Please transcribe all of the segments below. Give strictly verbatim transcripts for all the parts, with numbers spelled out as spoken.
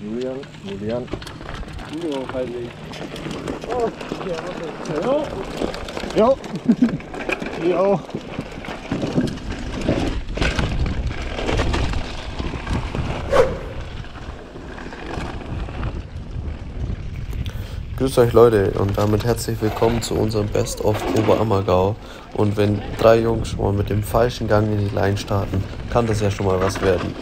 Julian, Julian. Julian, halt nicht. Oh, ja, warte. Jo. Jo. Jo. Grüß euch Leute und damit herzlich willkommen zu unserem Best of Oberammergau. Und wenn drei Jungs schon mal mit dem falschen Gang in die Line starten, kann das ja schon mal was werden.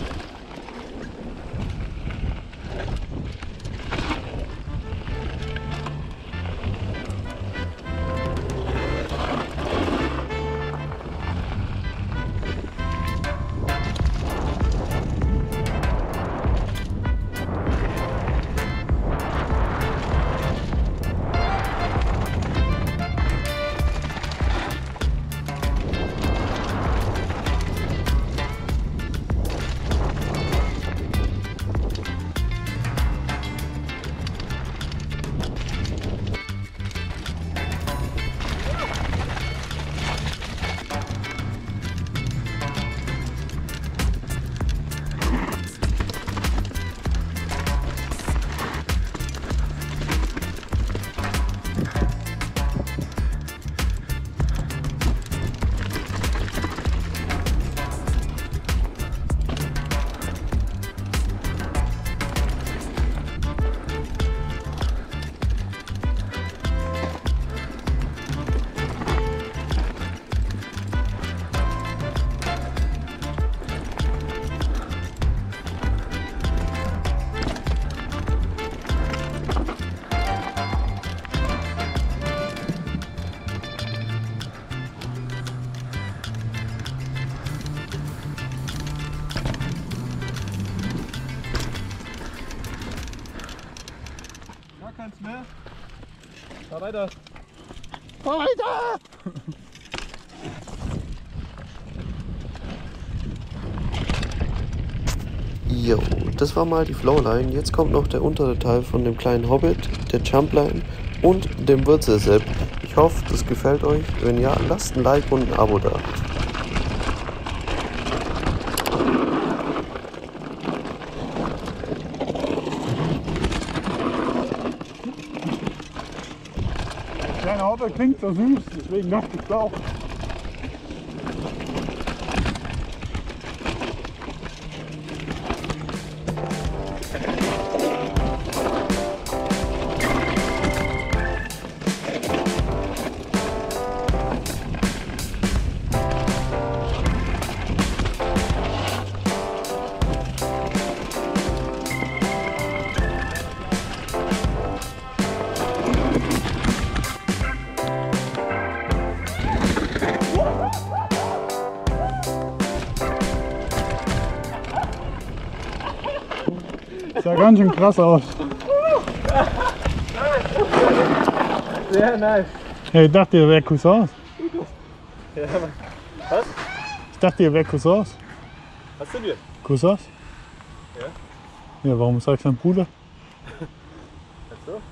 Keins mehr. Fahr weiter. Fahr weiter! Jo, das war mal die Flowline. Jetzt kommt noch der untere Teil von dem kleinen Hobbit, der Jumpline und dem Wurzelsepp. Ich hoffe, das gefällt euch. Wenn ja, lasst ein Like und ein Abo da. Kleine Auto klingt so süß, deswegen dachte ich es auch. Sah ganz schön krass aus. Sehr nice. Hey, ich dachte, ihr wärt Cousins. Ja, was? Ich dachte, ihr wärt Cousins. Was sind wir? Cousins? Ja. Ja, warum sagst du dann Bruder? Ach so.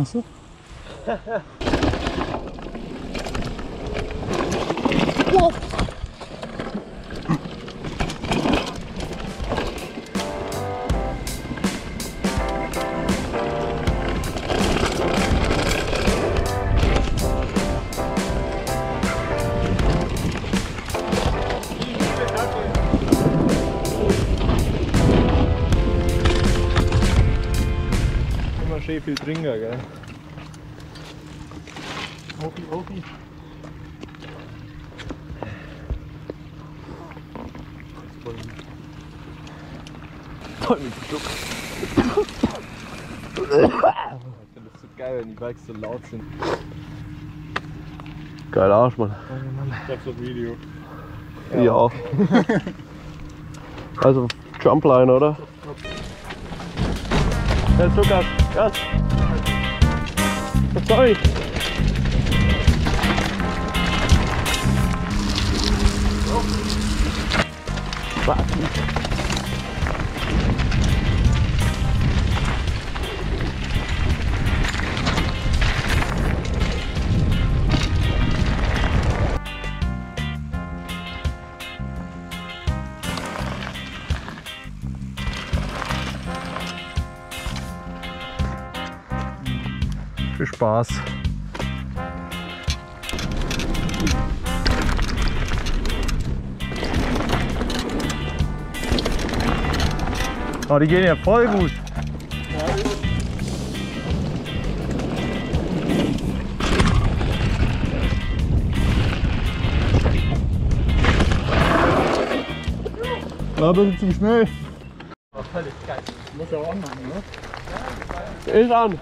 Ach so? Wow. Viel Trinker, gell? Oki, Oki. Voll mit Schluck. Das ist so geil, wenn die Bikes so laut sind. Geiler Arsch, Mann. Ich hab's auf Video. Ja, ja auch. Also, Jumpline, oder? Der Zucker, ja. Sorry. Warten. Viel Spaß! Oh, die gehen ja voll gut. War ein bisschen zu schnell. Oh, völlig geil. Muss ja auch anmachen, ne? Ist an.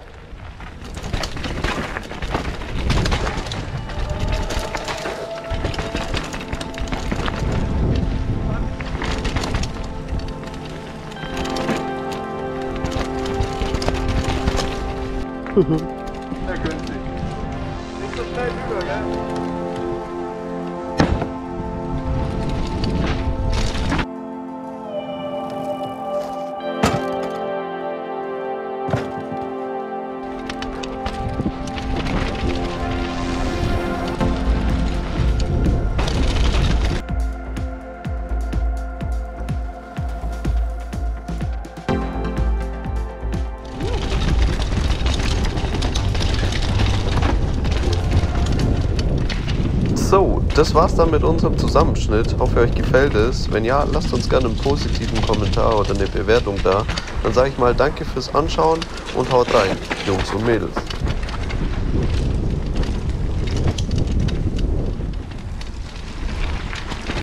Sehr günstig. Nicht so schnell rüber, gell? So, das war's dann mit unserem Zusammenschnitt. Hoffe, euch gefällt es. Wenn ja, lasst uns gerne einen positiven Kommentar oder eine Bewertung da. Dann sage ich mal danke fürs Anschauen und haut rein, Jungs und Mädels.